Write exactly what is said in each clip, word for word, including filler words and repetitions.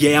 Yeah,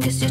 Guess you're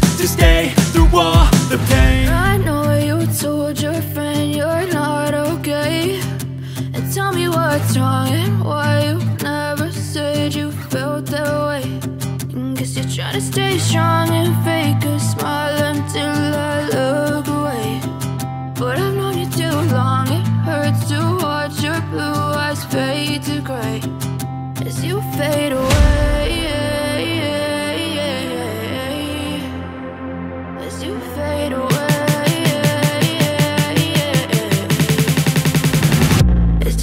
to stay through all the pain. I know you told your friend you're not okay, and tell me what's wrong and why you never said you felt that way. And guess you're trying to stay strong and fake a smile until I look away. But I've known you too long, it hurts to watch your blue eyes fade to gray as you fade away. As you fade away, as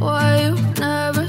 why you never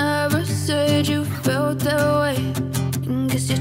never said you felt that way. You're